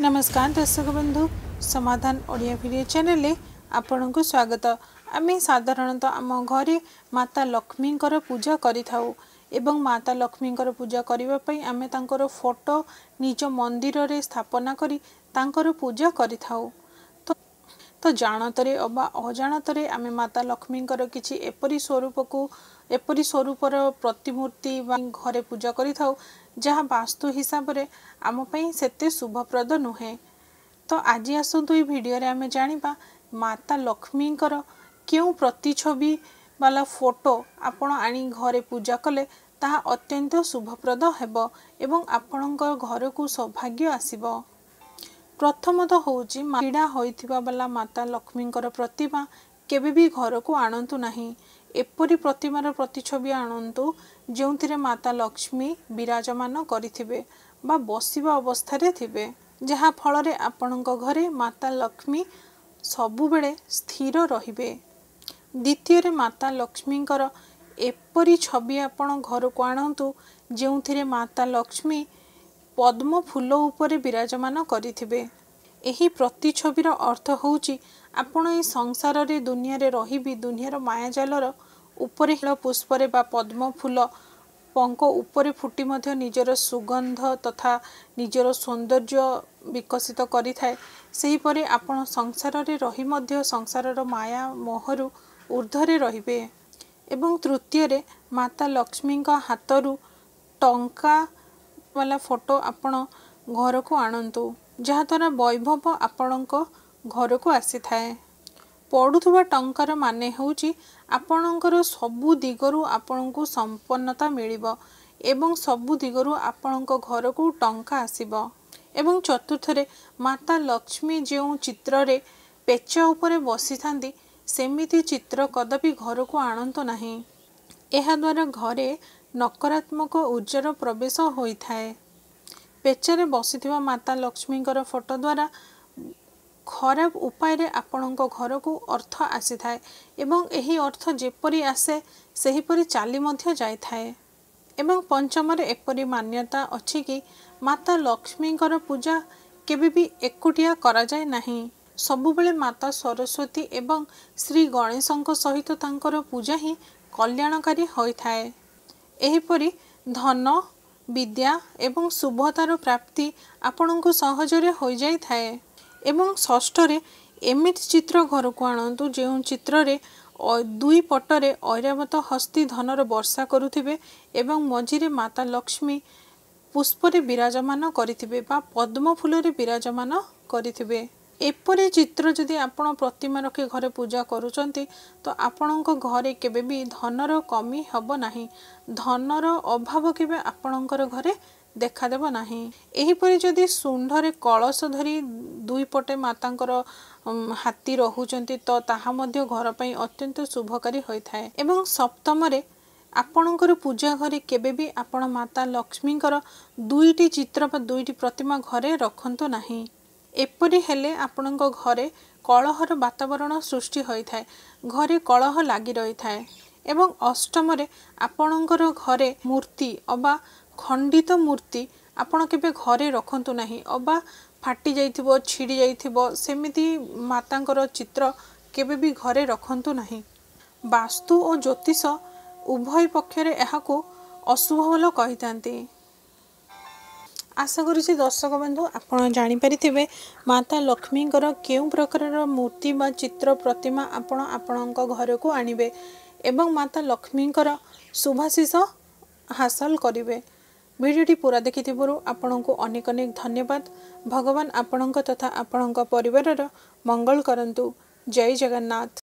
नमस्कार दर्शक बंधु समाधान ओडिया भिडियो चैनल आपण को स्वागत। आम साधारणतः आम घरे माता लक्ष्मी पूजा करि थाउ एवं माता लक्ष्मी पूजा करने आम तांकर फोटो निज मंदिर रे स्थापना करी तांकर पूजा करि थाउ। तो जानतरे अबा अजाणतरे आम माता लक्ष्मी किसी एपरी स्वरूप को एपरी स्वरूपर प्रतिमूर्ति घरे पूजा करि थाउ जहाँ वास्तु हिसाब रे आम पई सेते शुभप्रद नुहे। तो आज आसतु ये भिडियो आम जाना माता लक्ष्मी क्यों प्रतिछवि वाला फोटो आपण आनी घरे पूजा कले ताहा अत्यंत शुभप्रद हेब एवं आपणकर घर को सौभाग्य आसीबो। प्रथमतः होउची पीड़ा होइथिबा वाला माता लक्ष्मी प्रतिमा केबे भी घर को आणंतु नहीं। एपरी प्रतिमार प्रतिछवि आणंतु जोंथिरे माता लक्ष्मी विराजमान करिथिबे बा बसिबा अवस्थारे थिबे, जहा फल आपणक घरे माता लक्ष्मी सबुबेले स्थिर रहिबे। द्वितीय माता लक्ष्मी एपरी छवि आपण घर को आणतु जो थी माता लक्ष्मी पद्म फूल उपरे विराजमान करिथिबे। एही प्रतिछविर अर्थ होउची आपण ए संसार रे दुनिया रे रही भी दुनियार मायाजालर उपरे पुष्परे बा पद्म फूल पंख उपरे फुटी मध्य निजर सुगंध तथा निजर सौंदर्य विकसित करि थाए। सेहीपरि आपण संसार रे रही मध्य संसारर माया मोहरु ऊर्धरे रहिबे। एवं तृतीय रे माता लक्ष्मी का हातरु टंका वाला फोटो आपण घर को आणंतु जहाद्वारा वैभव आपण घर को आसी थाए। पड़ुवा टंकार मान होउची आपणकर सबु दिगरु आपण को संपन्नता मिलिबो एवं सबु दिगरु आपणक घर को टंका आसीबो। एवं चतुर्थ रे माता लक्ष्मी जो चित्र रे पेच उपरे बसी थांदी सेमिति चित्र कदापि घर को आणंतो नहीं। एहा द्वारा घरे नकारात्मक ऊर्जार प्रवेश होइथाए। पेचरे बसीथिबा माता लक्ष्मी फोटो द्वारा खराब उपाय रे आपणक घर को अर्थ आसी थाए एवं एही अर्थ जेपरी आसे सेहीपरी चाली मध्य जाय थाए। एवं पंचमरे एपरी मान्यता अछि कि माता लक्ष्मी पूजा केबे भी एकुटिया करा जाय नहीं। सबु बेले माता सरस्वती एवं श्री गणेशଙ୍କ सहित तांकर पूजा ही कल्याणकारी होय थाए। एहीपरी धन विद्या एवं शुभतार प्राप्ति आपणक सहजरे होय जाय थाए। एवं षष्ठरे एमित चित्र घर को आणतु जो चित्र रे दुई पटरे ऐरावत हस्ती धनर वर्षा करुथिबे एवं मझिरे माता लक्ष्मी पुष्परे विराजमान करिथिबे बा पद्म फूलरे विराजमान करिथिबे। एपरि चित्र जदि आपण प्रतिमा रखी घरे पूजा करुचंती तो आपणक घरे केबे भी धनर कमी हबो नाही। धनर अभाव केबे आपणकर घरे देखादेव नाही। एहीपरि जदि सुंढरे कलश धरी दुई पटे मातांकर हाथी रहुचंती तो ताहा मध्य घर पई अत्यंत शुभकारी होय थाए। एवं सप्तमरे आपणकर पूजा घरे केबे भी आपण माता लक्ष्मीकर दुईटी चित्र बा दुईटी प्रतिमा घरे रखंतो नाही। एपरि हेले आपणक घरे कलहर वातावरण सृष्टि होय थाए, घरे कलह लागि रही थाए। एवं अष्टमरे आपणकर घरे मूर्ति अबा खंडित मूर्ति आपण केबे घरे रखंतु नाही अबा फाटी जाइथिबो छिड़ी जाइथिबो सेमिति मातांकर चित्र केबे भी घरे रखंतु नाही। वास्तु और ज्योतिष उभय पक्षरे एहाको अशुभ बोल कहितांती। आशा करुछि दर्शक बंधु आपण जानि परिथिबे माता लक्ष्मी केउ प्रकारर मूर्ति बा चित्र प्रतिमा आपण आपणक घर को आनिबे एवं माता लक्ष्मी शुभाशीष हासिल करिवे। वीडियोटी पूरा देखिथिबारु आपणंकु अनेक अनेक धन्यवाद। भगवान आपणंक तथा आपणंक परिवारर मंगल करंतु। जय जगन्नाथ।